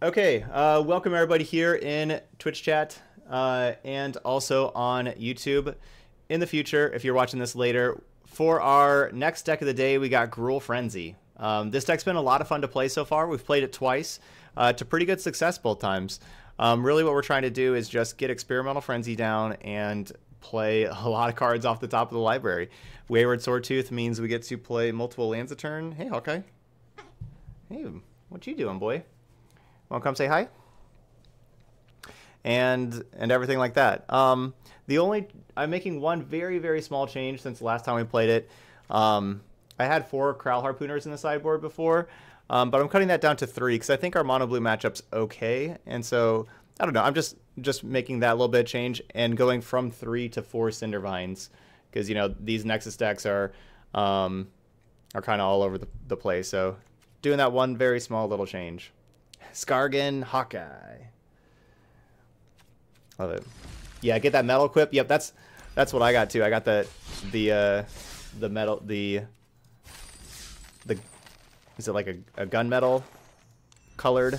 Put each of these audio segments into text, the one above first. Okay, welcome everybody here in Twitch chat and also on YouTube in the future, if you're watching this later. For our next deck of the day, we got Gruul Frenzy. This deck's been a lot of fun to play so far. We've played it twice to pretty good success both times. Really what we're trying to do is just get Experimental Frenzy down and play a lot of cards off the top of the library. Wayward Swordtooth means we get to play multiple lands a turn. Hey, Hellkite. Hey, what you doing, boy? Want to come say hi? And everything like that. I'm making one very, very small change since the last time we played it. I had 4 Kraal Harpooners in the sideboard before, but I'm cutting that down to 3 because I think our Mono Blue matchup's okay. And so, I don't know, I'm just making that little bit of change and going from 3 to 4 Cinder Vines because, you know, these Nexus decks are kind of all over the place. So, doing that one very small little change. Skargan Hawkeye. Love it. Yeah, get that metal equip. Yep, that's what I got too. I got the metal the is it like a gunmetal colored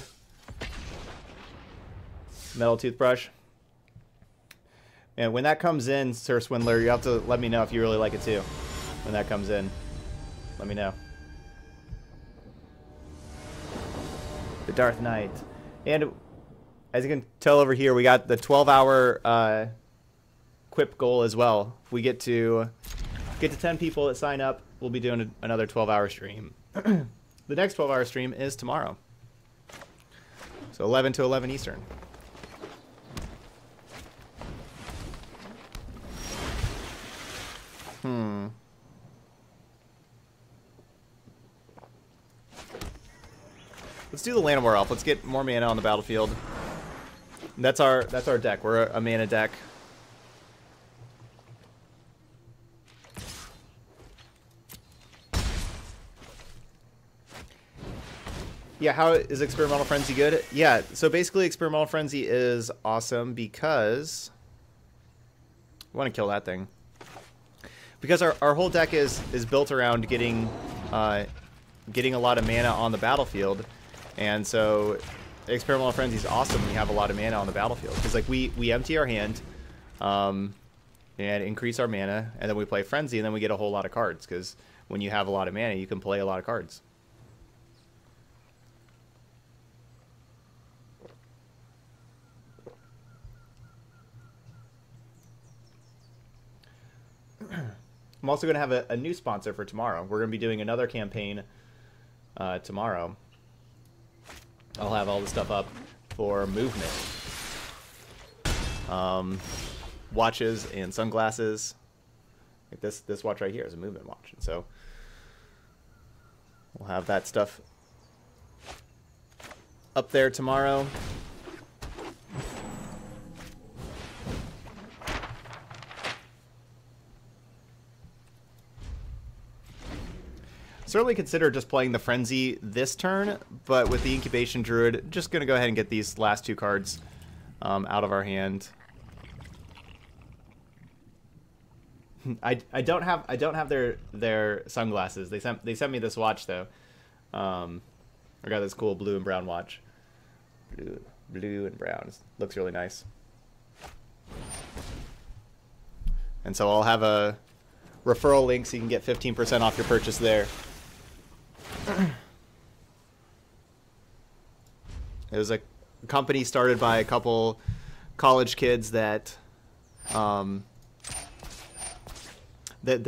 metal toothbrush. And when that comes in, Sir Swindler, you have to let me know if you really like it too. When that comes in, let me know. The Darth Knight. And as you can tell over here, we got the 12-hour quip goal as well. If we get to 10 people that sign up, we'll be doing another 12-hour stream. The next 12-hour stream is tomorrow. So 11 to 11 Eastern. Let's do the Llanowar Elf. Let's get more mana on the battlefield. That's our deck. We're a mana deck. Yeah, how is Experimental Frenzy good? Yeah, so basically Experimental Frenzy is awesome because we want to kill that thing. Because our whole deck is built around getting a lot of mana on the battlefield. And so Experimental Frenzy is awesome when you have a lot of mana on the battlefield. Because like we empty our hand and increase our mana, and then we play Frenzy, and then we get a whole lot of cards. Because when you have a lot of mana, you can play a lot of cards. I'm also going to have a new sponsor for tomorrow. We're going to be doing another campaign tomorrow. I'll have all the stuff up for movement. Watches and sunglasses. Like this watch right here is a movement watch. And so we'll have that stuff up there tomorrow. Certainly consider just playing the Frenzy this turn, but with the Incubation Druid, just going to go ahead and get these last 2 cards out of our hand. I don't have their sunglasses. They sent me this watch though. I got this cool blue and brown watch. Blue and brown. It looks really nice. And so I'll have a referral link so you can get 15% off your purchase there. It was a company started by a couple college kids that they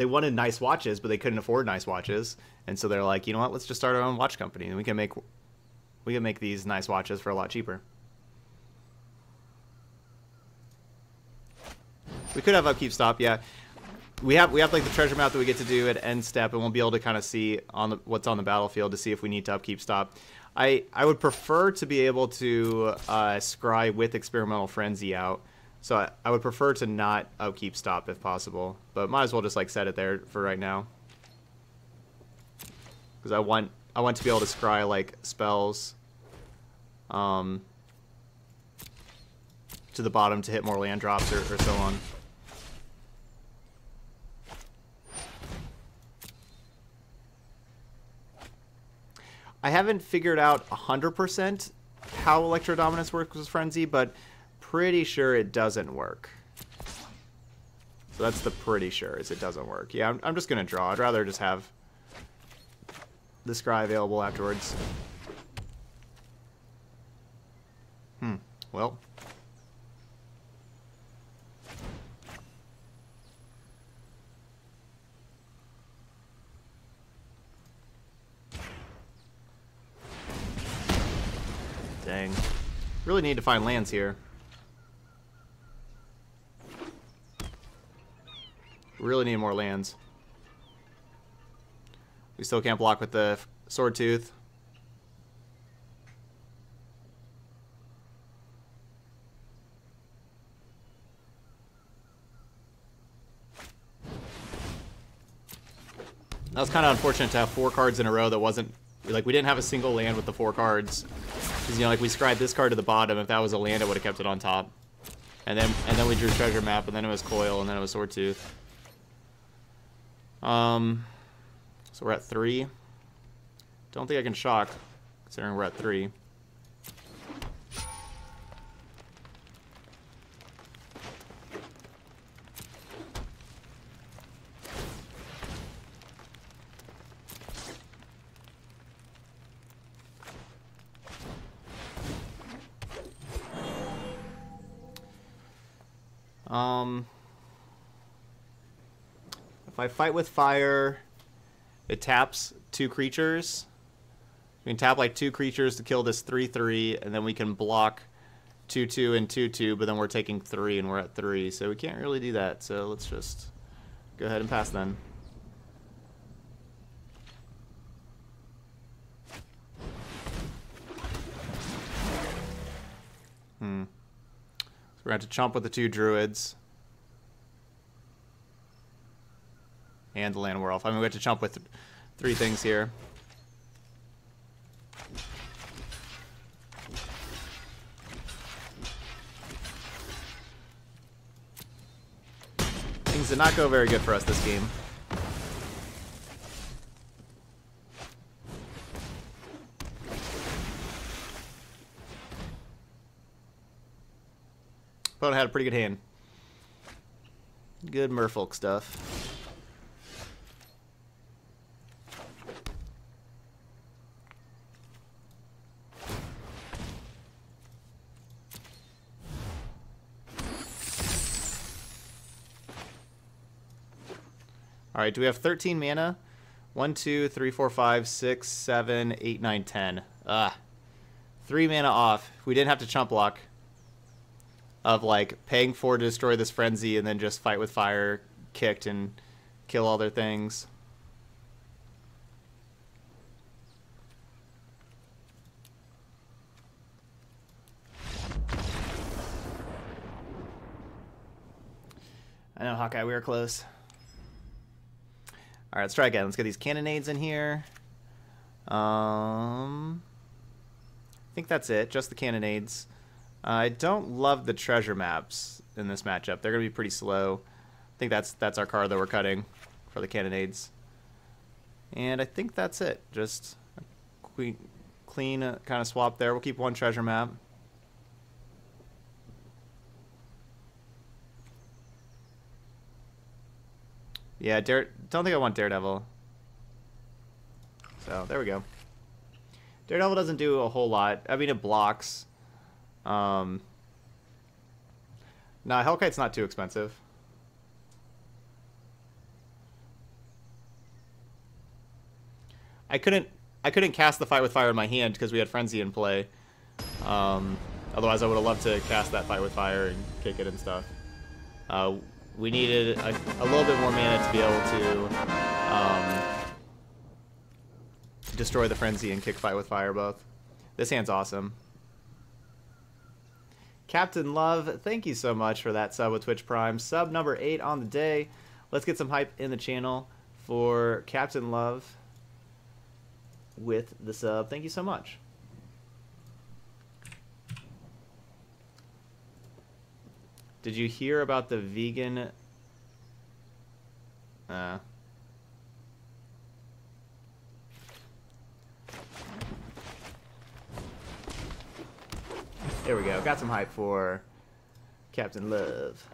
wanted nice watches, but they couldn't afford nice watches, and so they're like, you know what? Let's just start our own watch company, and we can make these nice watches for a lot cheaper. We could have upkeep stop, yeah. We have like the treasure map that we get to do at end step, and we'll be able to kind of see on what's on the battlefield to see if we need to upkeep stop. I would prefer to be able to scry with Experimental Frenzy out, so I would prefer to not upkeep stop if possible, but might as well just like set it there for right now because I want to be able to scry like spells to the bottom to hit more land drops or so on. I haven't figured out 100% how Electrodominance works with Frenzy, but pretty sure it doesn't work. So that's the pretty sure, is it doesn't work. Yeah, I'm just going to draw. I'd rather just have this guy available afterwards. Hmm, well. Dang. Really need to find lands here. Really need more lands. We still can't block with the Swordtooth. That was kind of unfortunate to have 4 cards in a row that wasn't... Like, we didn't have a single land with the 4 cards. Because, you know, like, we scribed this card to the bottom. If that was a land, I would have kept it on top. And then we drew Treasure Map, and then it was Coil, and then it was Swordtooth. So we're at 3. Don't think I can shock, considering we're at 3. If I fight with fire, it taps 2 creatures. We can tap like 2 creatures to kill this 3/3, and then we can block 2/2 and 2/2, but then we're taking 3 and we're at 3, so we can't really do that. So let's just go ahead and pass then. So we're going to have to chomp with the 2 druids. And the Llanowar Elf. I mean, we have to chomp with 3 things here. Things did not go very good for us this game. Opponent had a pretty good hand. Good Merfolk stuff. All right, do we have 13 mana? 1, 2, 3, 4, 5, 6, 7, 8, 9, 10. 3 mana off. If we didn't have to chump block of, like, paying 4 to destroy this Frenzy and then just fight with fire, kicked, and kill all their things. I know, Hawkeye, we were close. All right, let's try again. Let's get these cannonades in here. I think that's it, just the cannonades. I don't love the treasure maps in this matchup. They're going to be pretty slow. I think that's our card that we're cutting for the cannonades. And I think that's it. Just a clean kind of swap there. We'll keep 1 treasure map. Yeah, don't think I want Daredevil. So, there we go. Daredevil doesn't do a whole lot. I mean, it blocks. Nah, Hellkite's not too expensive. I couldn't cast the Fight with Fire in my hand because we had Frenzy in play. Otherwise, I would have loved to cast that Fight with Fire and kick it and stuff. We needed a little bit more mana to be able to destroy the Frenzy and kick Fight with Fire both. This hand's awesome. Captain Love, thank you so much for that sub with Twitch Prime. Sub number 8 on the day. Let's get some hype in the channel for Captain Love with the sub. Thank you so much. Did you hear about the vegan... There we go. Got some hype for Captain Love.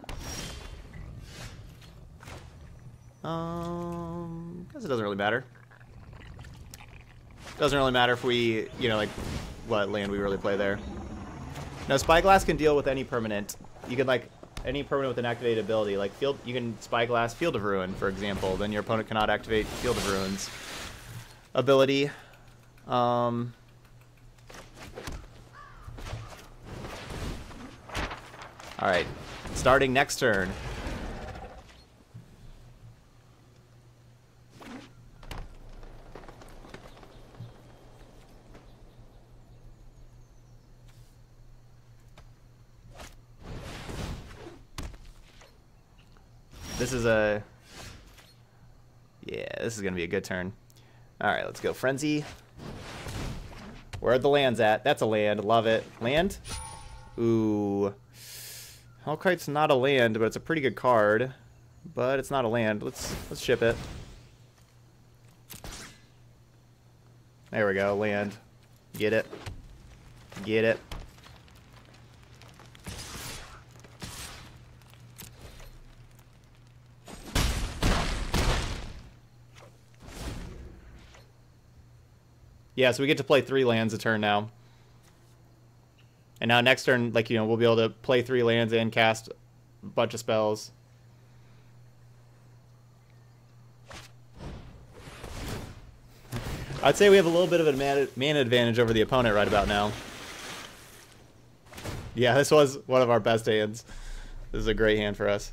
Guess it doesn't really matter. Doesn't really matter if we, you know, like, what land we really play there. Now, Spyglass can deal with any permanent. You can, like, any permanent with an activated ability. Like, field, you can Spyglass Field of Ruin, for example. Then your opponent cannot activate Field of Ruin's ability. Alright. Starting next turn. This is a... yeah, this is going to be a good turn. Alright, let's go Frenzy. Where are the lands at? That's a land. Love it. Land? Ooh. Hellkite's not a land, but it's a pretty good card. But it's not a land. Let's ship it. There we go. Land. Get it. Get it. Yeah, so we get to play 3 lands a turn now. And now next turn, like, you know, we'll be able to play 3 lands and cast a bunch of spells. I'd say we have a little bit of a mana advantage over the opponent right about now. Yeah, this was one of our best hands. This is a great hand for us.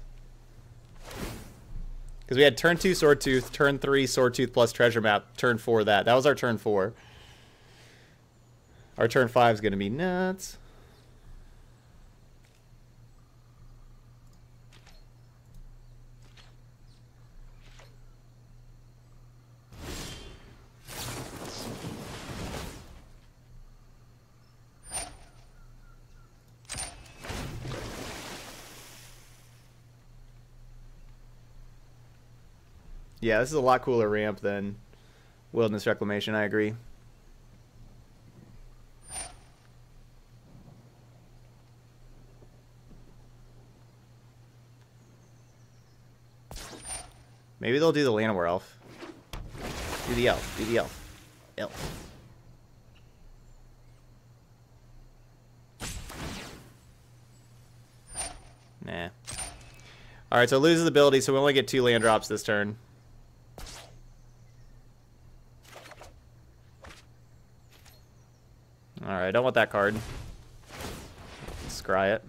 Because we had turn 2 Swordtooth, turn 3 Swordtooth plus Treasure Map, turn 4 that. That was our turn 4. Our turn 5 is going to be nuts. Yeah, this is a lot cooler ramp than Wilderness Reclamation, I agree. Maybe they'll do the Llanowar Elf. Do the elf. Do the elf. Elf. Nah. Alright, so it loses the ability, so we only get 2 land drops this turn. Alright, I don't want that card. Scry it.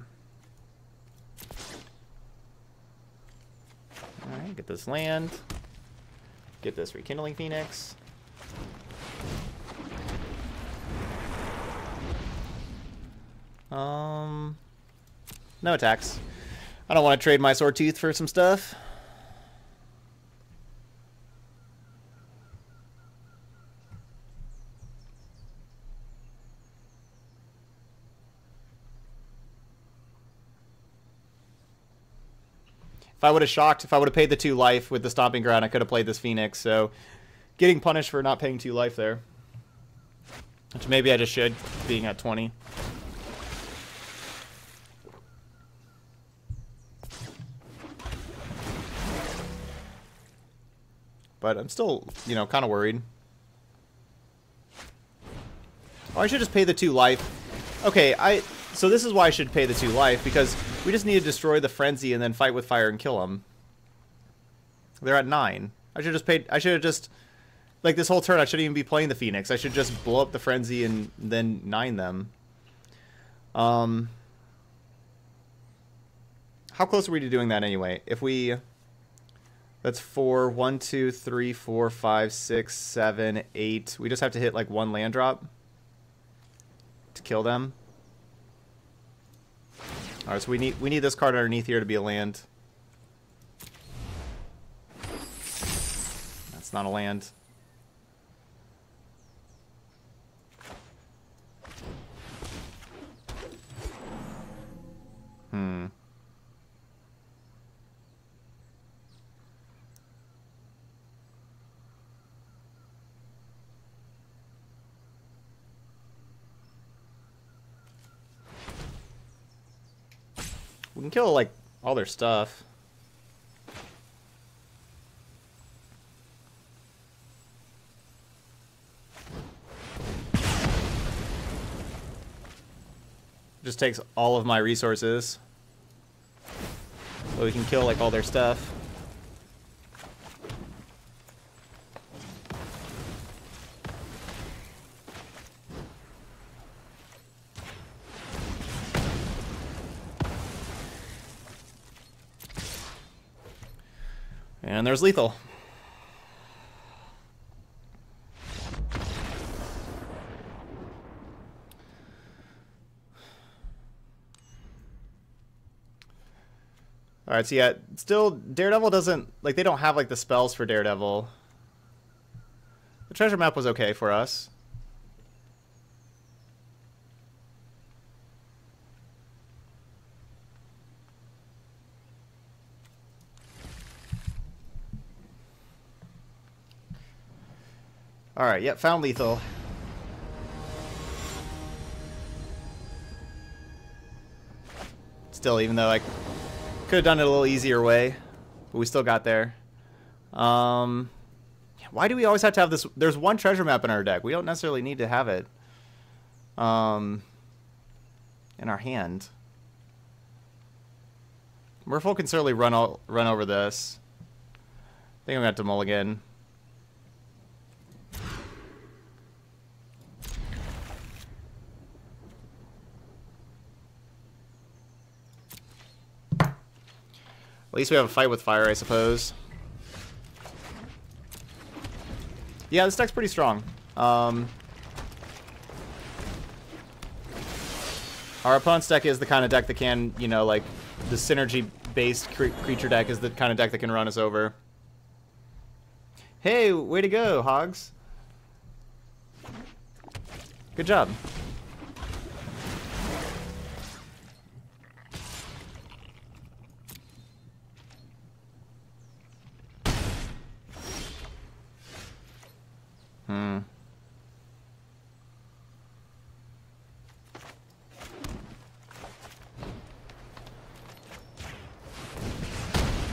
Alright, get this land. Get this Rekindling Phoenix. No attacks. I don't want to trade my Swordtooth for some stuff. If I would have shocked, if I would have paid the 2 life with the Stomping Ground, I could have played this Phoenix. So getting punished for not paying 2 life there. Which maybe I just should, being at 20. But I'm still, you know, kind of worried. Or I should just pay the 2 life. Okay, so this is why I should pay the 2 life, because we just need to destroy the Frenzy and then fight with fire and kill them. They're at 9. I should have just... Like, this whole turn, I shouldn't even be playing the Phoenix. I should just blow up the Frenzy and then 9 them. How close are we to doing that anyway? If we... That's 4, 1, 2, 3, 4, 5, 6, 7, 8. We just have to hit, like, 1 land drop to kill them. All right, so we need this card underneath here to be a land. That's not a land. We can kill, like, all their stuff. Just takes all of my resources. So we can kill, like, all their stuff. And there's lethal. Alright, so yeah, still, Daredevil doesn't, like, they don't have, like, the spells for Daredevil. The treasure map was okay for us. Alright, yep, found lethal. Still, even though I could have done it a little easier way, but we still got there. Why do we always have to have this? There's one treasure map in our deck. We don't necessarily need to have it in our hand. Merfolk can certainly run over this. I think I'm going to have to mulligan. At least we have a fight with fire, I suppose. Yeah, this deck's pretty strong. Our opponent's deck is the kind of deck that can, you know, like, the synergy-based creature deck is the kind of deck that can run us over. Hey, way to go, Hogs. Good job.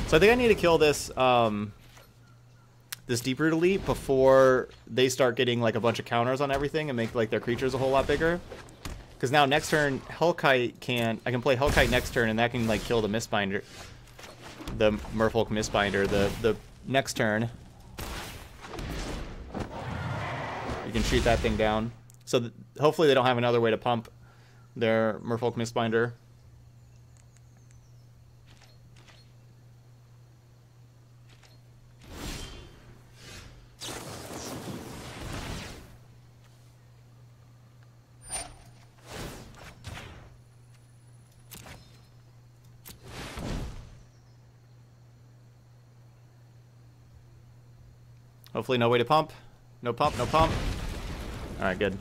So I think I need to kill this this Deep Root Elite before they start getting like a bunch of counters on everything and make like their creatures a whole lot bigger. Because now next turn Hellkite I can play Hellkite next turn and that can like kill the Mistbinder, the Merfolk Mistbinder the next turn. You can shoot that thing down. So hopefully they don't have another way to pump their Merfolk Mistbinder. Hopefully no way to pump. No pump, no pump. All right, good.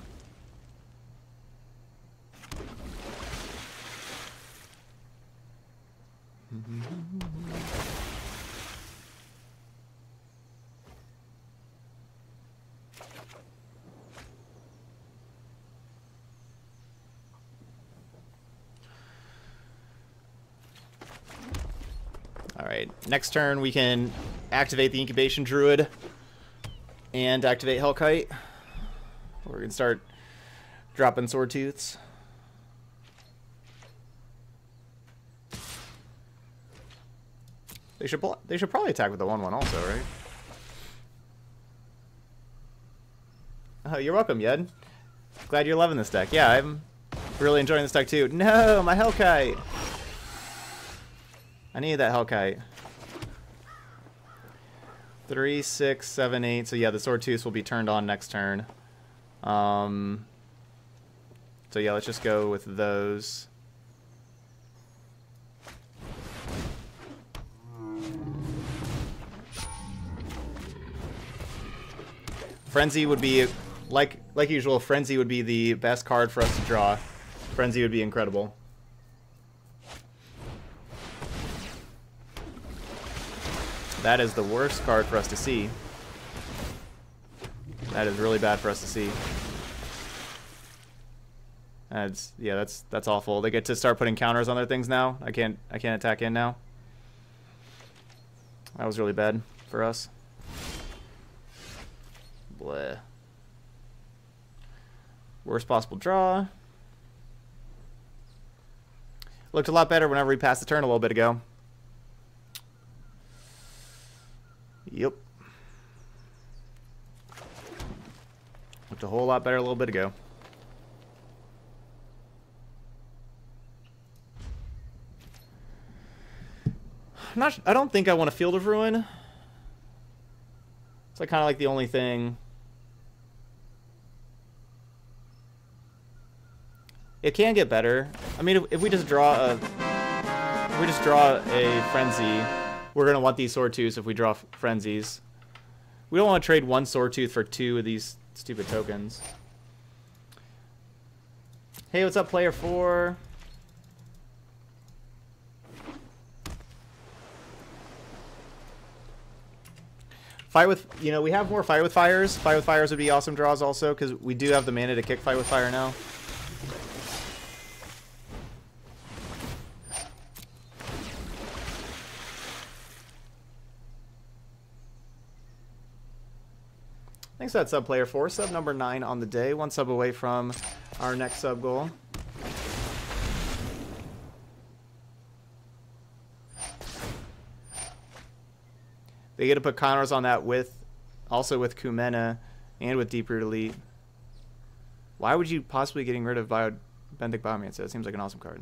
All right, next turn we can activate the Incubation Druid. And activate Hellkite. We're going to start dropping Swordtooths. They should probably attack with the 1/1 also, right? Oh, you're welcome, Yed. Glad you're loving this deck. Yeah, I'm really enjoying this deck too. No, my Hellkite. I need that Hellkite. 3, 6, 7, 8. So yeah, the Swordtooth will be turned on next turn. So yeah, let's just go with those. Frenzy would be, like usual, Frenzy would be the best card for us to draw. Frenzy would be incredible. That is the worst card for us to see. That is really bad for us to see. That's yeah, that's awful. They get to start putting counters on their things now. I can't attack in now. That was really bad for us. Bleh. Worst possible draw. Looked a lot better whenever we passed the turn a little bit ago. Yep. Looked a whole lot better a little bit ago. I don't think I want a Field of Ruin. It's like kind of like the only thing. It can get better. I mean, if we just draw a Frenzy, we're gonna want these Swordtooths if we draw Frenzies. We don't want to trade one Swordtooth for two of these stupid tokens. Hey, what's up, player 4? Fight with, you know, we have more Fight with Fires. Fight with Fires would be awesome draws also, because we do have the mana to kick Fight with Fire now. Thanks for that sub, player 4. Sub number 9 on the day. One sub away from our next sub goal. They get to put counters on that with, also with Kumena and with Deep Root Elite. Why would you possibly getting rid of Benthic Biomancer? That seems like an awesome card.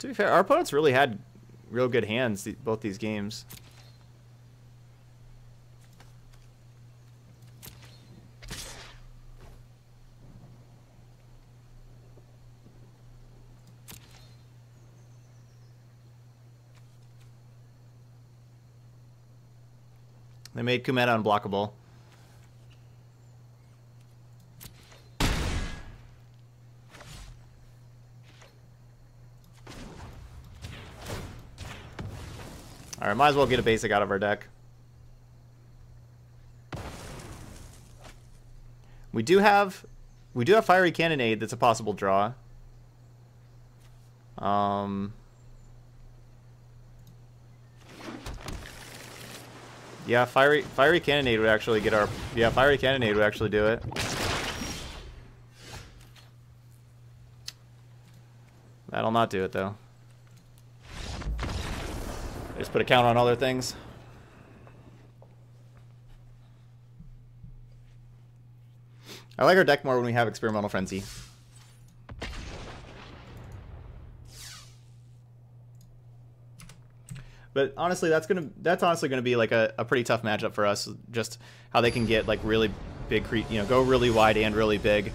To be fair, our opponents really had real good hands both these games. They made Kumena unblockable. Alright, might as well get a basic out of our deck. We do have Fiery Cannonade that's a possible draw. Yeah, Fiery Cannonade would actually get our... Yeah, Fiery Cannonade would actually do it. That'll not do it, though. I just put a count on other things. I like our deck more when we have Experimental Frenzy. But honestly, that's honestly gonna be like a pretty tough matchup for us. Just how they can get like really big, you know, go really wide and really big. You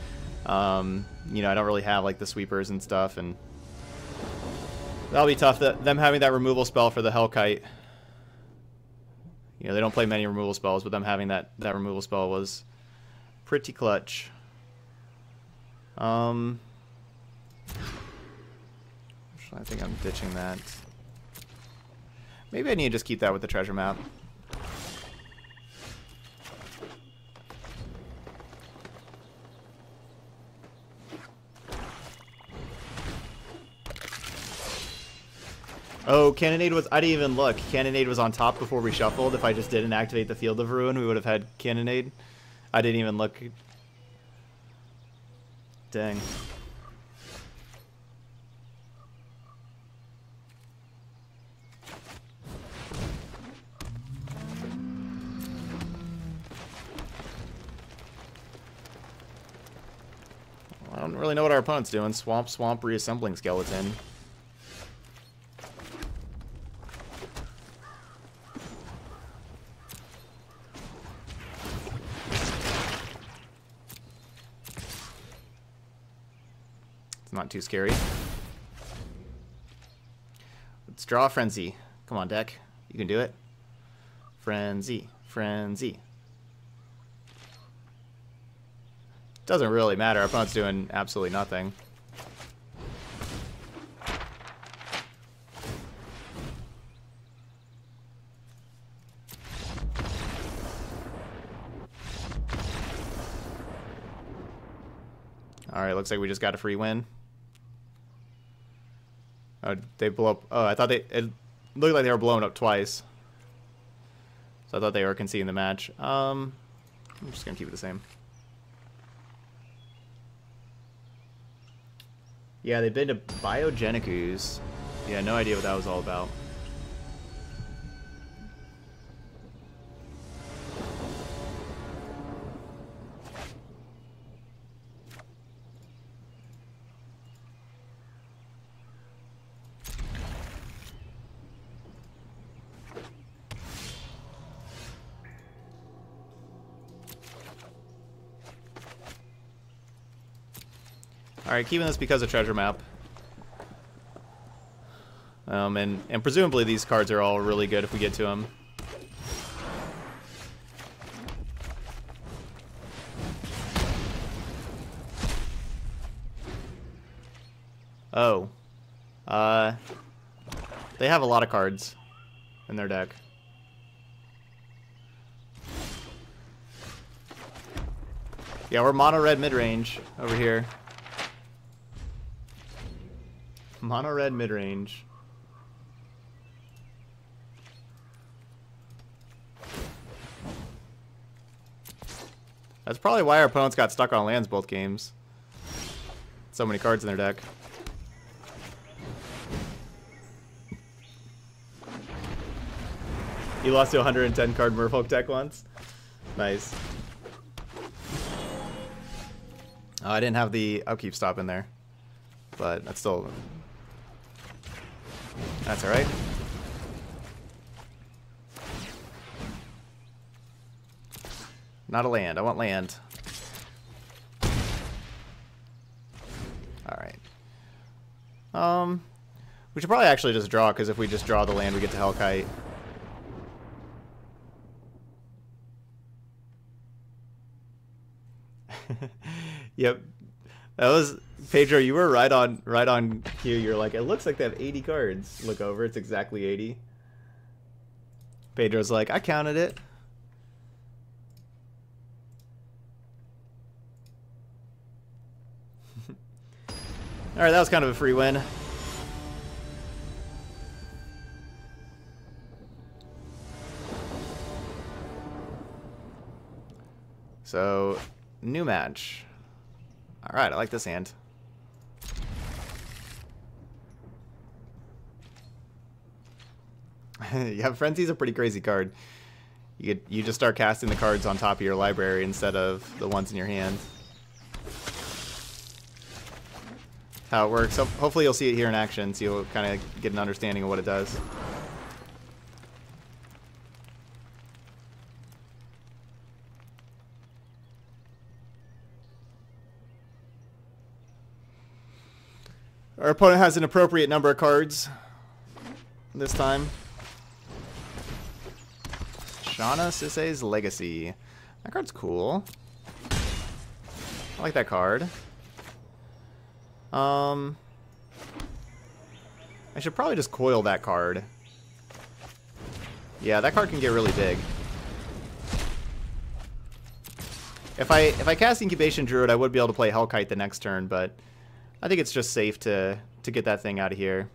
know, I don't really have like the sweepers and stuff, and that'll be tough. Them having that removal spell for the Hellkite. You know, they don't play many removal spells, but them having that removal spell was pretty clutch. Actually, I think I'm ditching that. Maybe I need to just keep that with the treasure map. Oh, Cannonade was... I didn't even look. Cannonade was on top before we shuffled. If I just didn't activate the Field of Ruin, we would have had Cannonade. I didn't even look. Dang. I don't really know what our opponent's doing. Swamp, swamp, reassembling skeleton. It's not too scary. Let's draw a Frenzy. Come on, deck. You can do it. Frenzy, Frenzy. Doesn't really matter. Our opponent's doing absolutely nothing. Alright, looks like we just got a free win. Oh, they blow up. Oh, I thought they... It looked like they were blown up twice. So I thought they were conceding the match. I'm just going to keep it the same. Yeah, they've been to Biogenic Ooze. Yeah, no idea what that was all about. Alright, keeping this because of Treasure Map. And presumably these cards are all really good if we get to them. Oh. They have a lot of cards in their deck. Yeah, we're mono-red mid-range over here. Mono-red mid-range. That's probably why our opponents got stuck on lands both games. So many cards in their deck. You lost to a 110 card Merfolk deck once? Nice. Oh, I didn't have the upkeep stop in there. But that's still... That's alright. Not a land. I want land. Alright. We should probably actually just draw, because if we just draw the land, we get to Hellkite. Yep. That was... Pedro, you were right on cue. You're like, it looks like they have 80 cards. Look over, it's exactly 80. Pedro's like, I counted it. Alright, that was kind of a free win. So, new match. Alright, I like this hand. Yeah, Frenzy's a pretty crazy card. You just start casting the cards on top of your library instead of the ones in your hand. That's how it works. So hopefully you'll see it here in action, so you'll kind of get an understanding of what it does. Our opponent has an appropriate number of cards this time. Ana Sise's Legacy. That card's cool. I like that card. I should probably just coil that card. Yeah, that card can get really big. If I cast Incubation Druid, I would be able to play Hellkite the next turn, but I think it's just safe to get that thing out of here.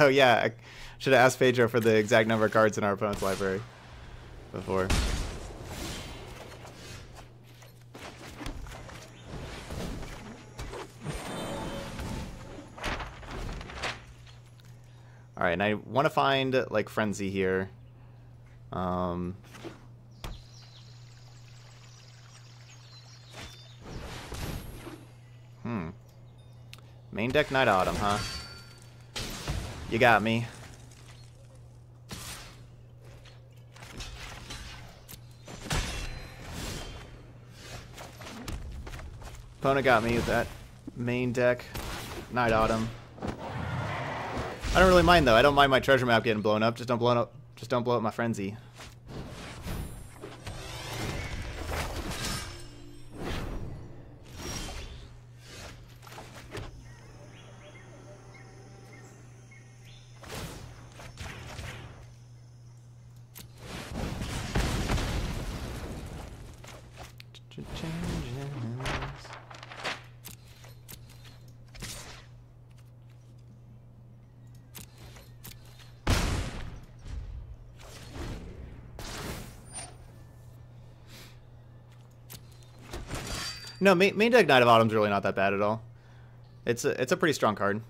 Oh yeah, I should have asked Pedro for the exact number of cards in our opponent's library before. All right, and I want to find like Frenzy here. Main deck Night Autumn, huh? You got me. Opponent got me with that main deck Night Autumn. I don't really mind though. I don't mind my Treasure Map getting blown up. Just don't blow up my Frenzy. changes. No, main deck Knight of Autumn's really not that bad at all. It's a pretty strong card.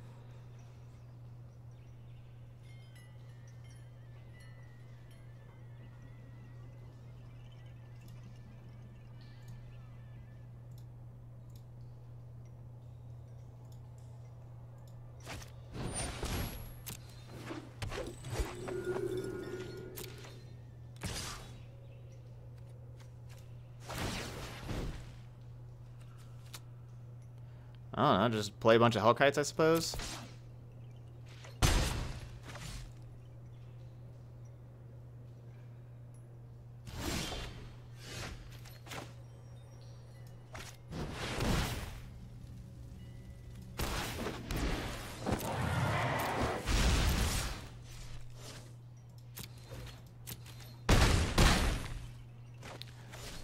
I don't know, just play a bunch of Hellkites, I suppose.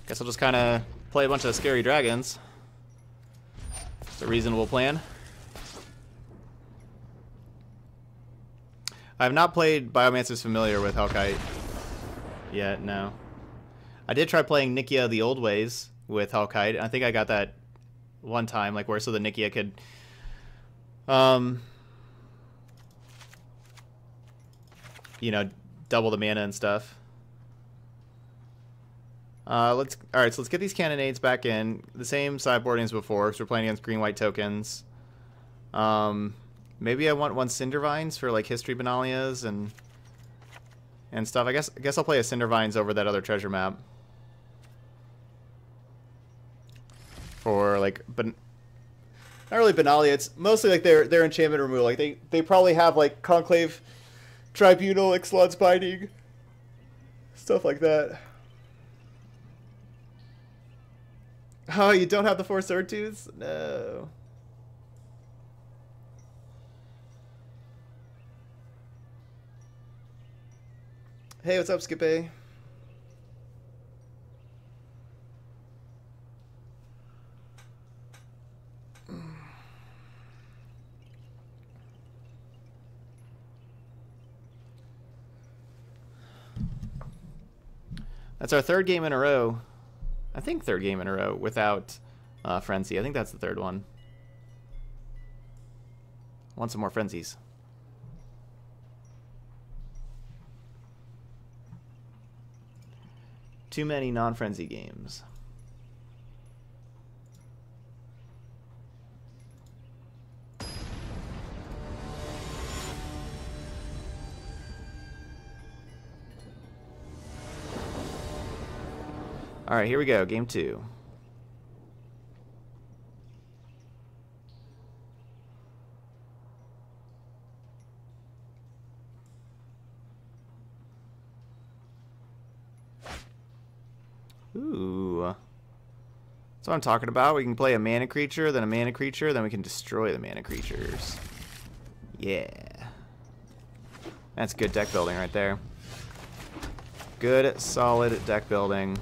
Guess I'll just kind of play a bunch of scary dragons. A reasonable plan. I have not played Biomancer's Familiar with Hellkite yet, no. I did try playing Nikia the Old Ways with Hellkite, and I think I got that one time, like where so the Nikia could you know, double the mana and stuff. All right, so let's get these cannonades back in. The same sideboarding as before, so we're playing against green-white tokens. Maybe I want one Cinder Vines for, like, History Benalias and stuff. I guess I'll play a Cinder Vines over that other treasure map. For, like, but not really Benalia. It's mostly, like, their enchantment removal. Like, they probably have, like, Conclave, Tribunal, Ixalan's Binding, stuff like that. Oh, you don't have the 4 Swordtooths? No. Hey, what's up, Skippy? That's our third game in a row. I think third game in a row without Frenzy. I think that's the third one. I want some more Frenzies. Too many non-Frenzy games. All right, here we go, game two. Ooh, that's what I'm talking about. We can play a mana creature, then we can destroy the mana creatures. Yeah. That's good deck building right there. Good, solid deck building.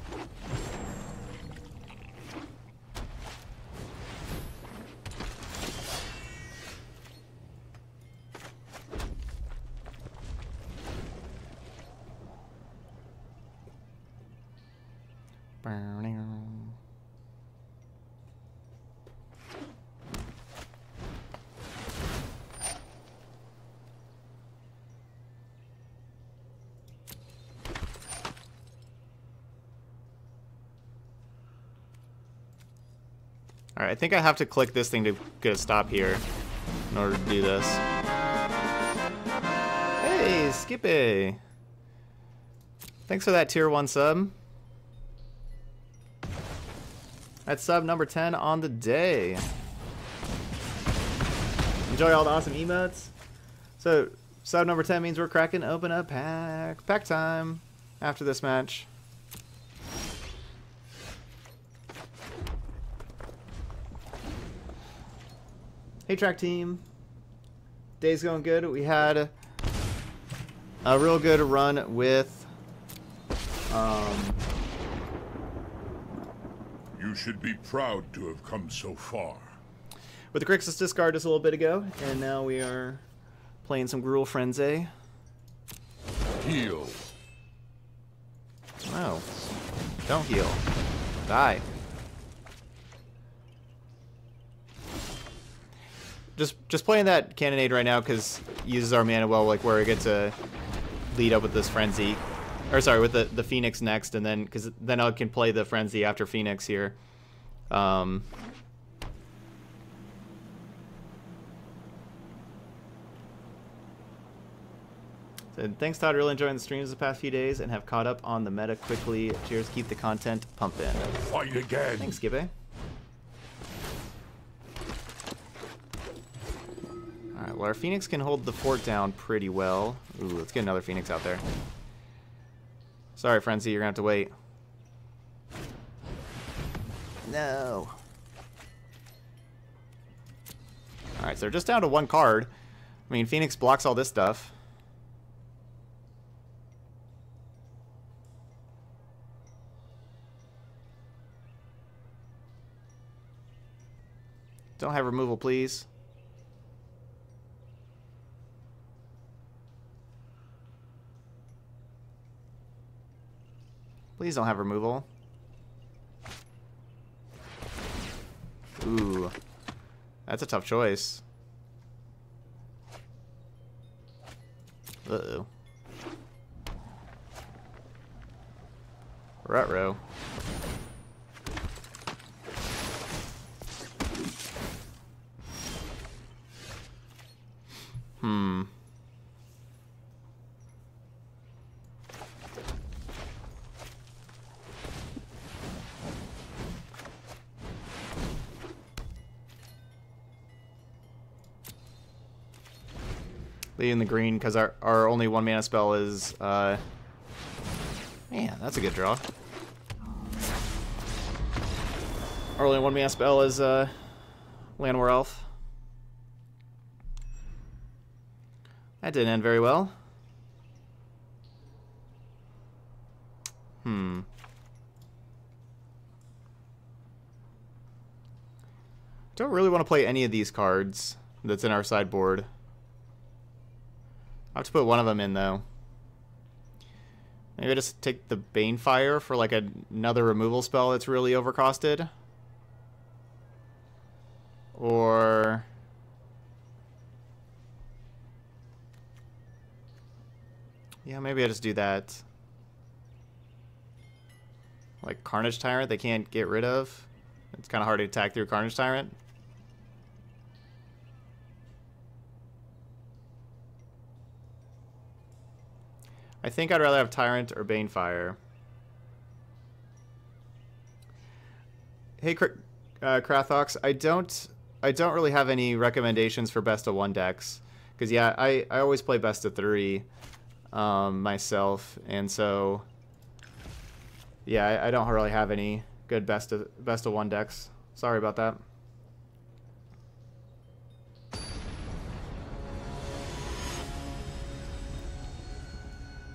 Alright, I think I have to click this thing to get a stop here in order to do this. Hey, Skippy! Thanks for that tier 1 sub. That's sub number 10 on the day. Enjoy all the awesome emotes. So, sub number 10 means we're cracking open a pack. Pack time after this match. Hey track team, day's going good. We had a real good run with You should be proud to have come so far. With the Grixis discard just a little bit ago, and now we are playing some Gruul Frenzy. Heal. No. Don't heal. Die. Just playing that Cannonade right now because uses our mana well, like where we get to lead up with this Frenzy. Or sorry, with the Phoenix next, and then because then I can play the Frenzy after Phoenix here. So thanks, Todd. Really enjoying the streams the past few days and have caught up on the meta quickly. Cheers. Keep the content pumping. Fight again. Thanks, Gibbe. All right. Well, our Phoenix can hold the fort down pretty well. Ooh, let's get another Phoenix out there. Sorry, Frenzy, you're gonna have to wait. No. Alright, so they're just down to one card. I mean, Phoenix blocks all this stuff. Don't have removal, please. Please don't have removal. Ooh. That's a tough choice. Uh-oh. Ruh-roh. Hmm. Leaving the green because our only one mana spell is man, that's a good draw. Our only one mana spell is Llanowar Elf. That didn't end very well. Hmm. Don't really want to play any of these cards that's in our sideboard. I have to put one of them in, though. Maybe I just take the Banefire for, like, another removal spell that's really overcosted. Or... yeah, maybe I just do that. Like, Carnage Tyrant they can't get rid of. It's kind of hard to attack through Carnage Tyrant. I think I'd rather have Tyrant or Banefire. Hey, Krathox, I don't really have any recommendations for best of one decks, because yeah, I always play best of three myself, and so yeah, I don't really have any good best of one decks. Sorry about that.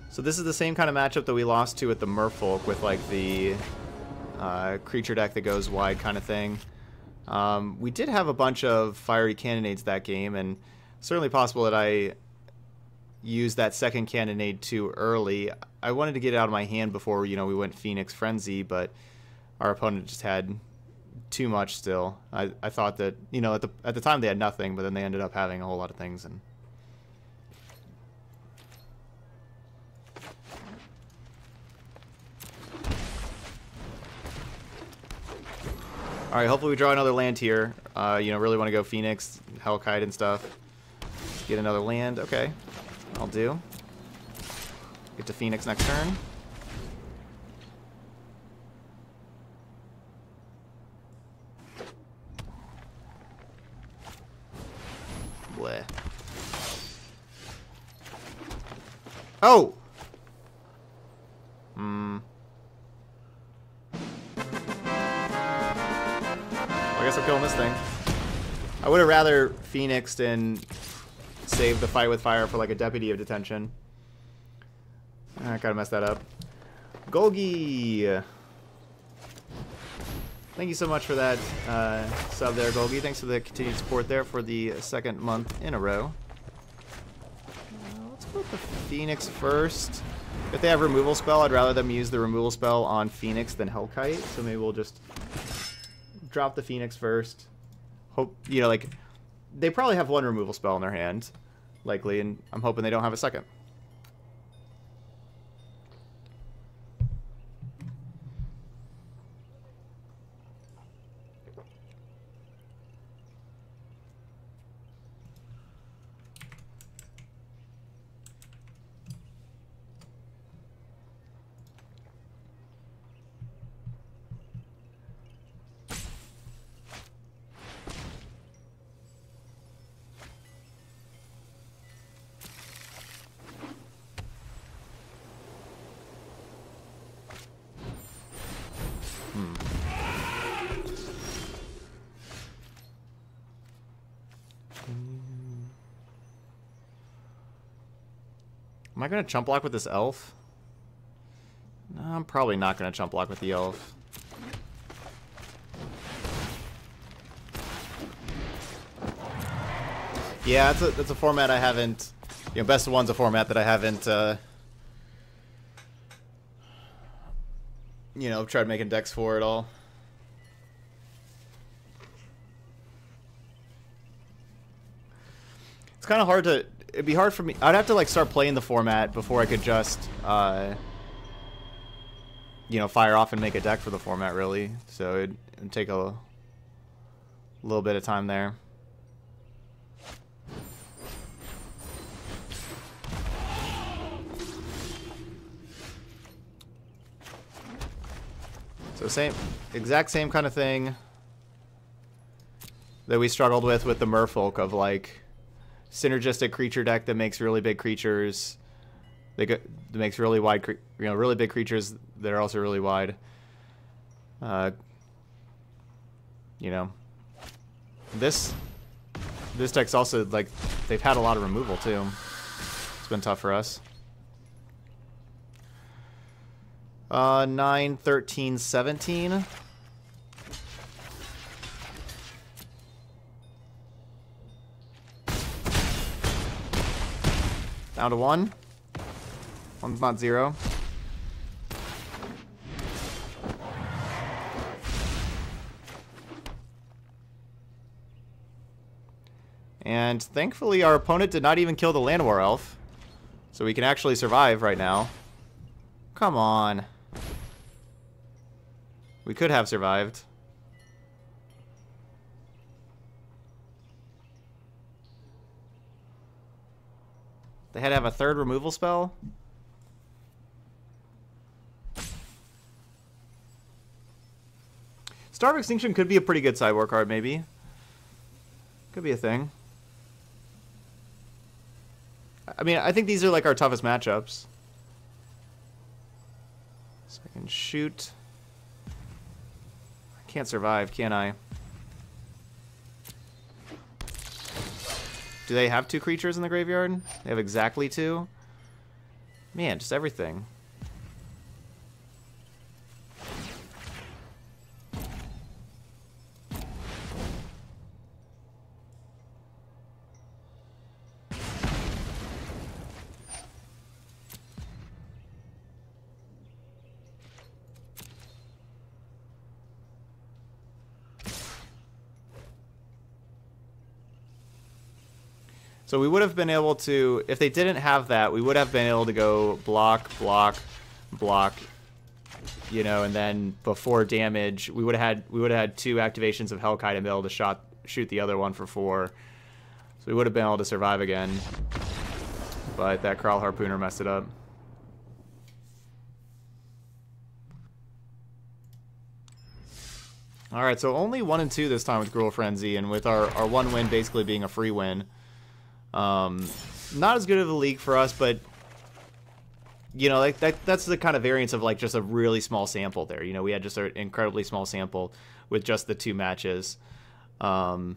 So this is the same kind of matchup that we lost to with the Merfolk, with like the creature deck that goes wide kind of thing. We did have a bunch of Fiery Cannonades that game, and certainly possible that I used that second Cannonade too early. I wanted to get it out of my hand before, you know, we went Phoenix Frenzy, but our opponent just had too much still. I thought that, you know, at the time they had nothing, but then they ended up having a whole lot of things, and all right, hopefully we draw another land here. You know, really want to go Phoenix, Hellkite and stuff. Let's get another land. Okay, I'll do. Get to Phoenix next turn. Bleh. Oh! Hmm. I guess we're killing this thing. I would have rather Phoenixed and saved the fight with fire for like a Deputy of Detention. I kind of messed that up. Golgi! Thank you so much for that sub there, Golgi. Thanks for the continued support there for the second month in a row. Let's go with the Phoenix first. If they have removal spell, I'd rather them use the removal spell on Phoenix than Hellkite. So maybe we'll just drop the Phoenix first. Hope, you know, like, they probably have one removal spell in their hand, likely, and I'm hoping they don't have a second. Am I going to chump block with this elf? No, I'm probably not going to chump block with the elf. Yeah, that's a format I haven't... You know, best of one's a format that I haven't... you know, tried making decks for at all. It's kind of hard to... It'd be hard for me. I'd have to like start playing the format before I could just, you know, fire off and make a deck for the format, really. So it'd take a little bit of time there. So exact same kind of thing that we struggled with the Merfolk of like. Synergistic creature deck that makes really big creatures. That makes really wide, you know, really big creatures that are also really wide. You know, this deck's also like they've had a lot of removal too. It's been tough for us. 9, 13, 17. Down to one. One's not zero. And thankfully our opponent did not even kill the Llanowar Elf. So we can actually survive right now. Come on. We could have survived. They had to have a third removal spell? Star of Extinction could be a pretty good sideboard card, maybe. Could be a thing. I mean, I think these are like our toughest matchups. So I can shoot. I can't survive, can I? Do they have two creatures in the graveyard? They have exactly two? Man, just everything. So we would have been able to, if they didn't have that, we would have been able to go block, block, block, you know, and then before damage, we would have had two activations of Hellkite and be able to shoot the other one for 4. So we would have been able to survive again. But that Kraal Harpooner messed it up. Alright, so only 1 and 2 this time with Gruul Frenzy, and with our one win basically being a free win. Not as good of a league for us, but you know, like that's the kind of variance of like just a really small sample there. You know, we had just an incredibly small sample with just the 2 matches, of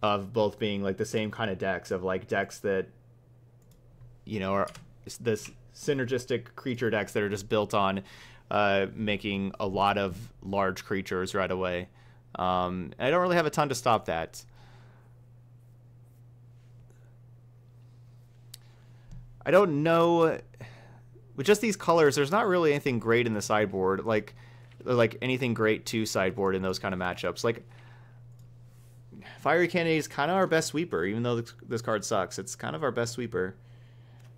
both being like the same kind of decks, of like decks that, you know, are this synergistic creature decks that are just built on making a lot of large creatures right away. I don't really have a ton to stop that. I don't know. With just these colors, there's not really anything great in the sideboard, like anything great to sideboard in those kind of matchups. Like, Fiery Cannonade is kind of our best sweeper, even though this card sucks. It's kind of our best sweeper.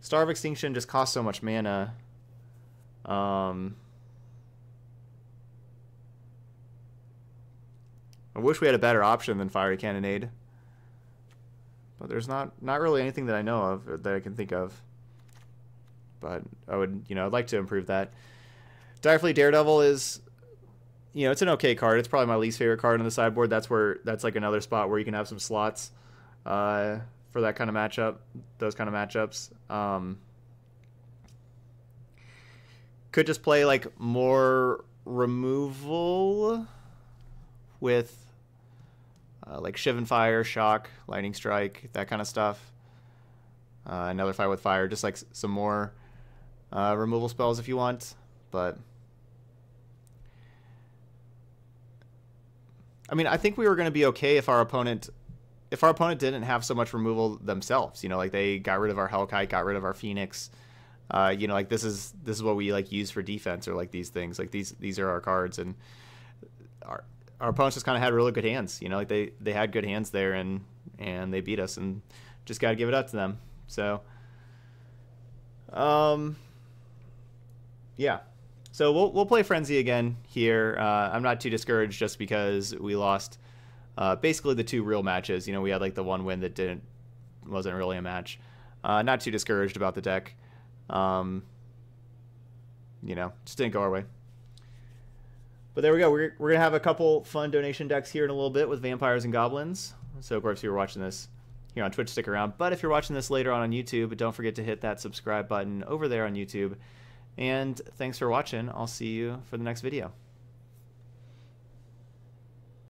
Star of Extinction just costs so much mana. I wish we had a better option than Fiery Cannonade. But there's not really anything that I know of, or that I can think of. But I would, I'd like to improve that. Direfleet Daredevil is, it's an okay card. It's probably my least favorite card on the sideboard. That's like another spot where you can have some slots for that kind of matchup, those kind of matchups. Could just play like more removal with like Shivan Fire, Shock, Lightning Strike, that kind of stuff. Another Fight with Fire, just like some more removal spells if you want. But I mean, I think we were going to be okay if our opponent didn't have so much removal themselves. Like they got rid of our Hellkite, got rid of our Phoenix. Like this is what we like use for defense, or like these things. Like these are our cards, and our opponents just kind of had really good hands. Like they had good hands there, and they beat us, and just got to give it up to them. So, yeah. So we'll play Frenzy again here. I'm not too discouraged just because we lost basically the two real matches. We had like the one win that wasn't really a match. Not too discouraged about the deck. Just didn't go our way. But there we go. We're going to have a couple fun donation decks here in a little bit with Vampires and Goblins. So, of course, if you're watching this here on Twitch, stick around. But if you're watching this later on YouTube, don't forget to hit that subscribe button over there on YouTube. And thanks for watching. I'll see you for the next video.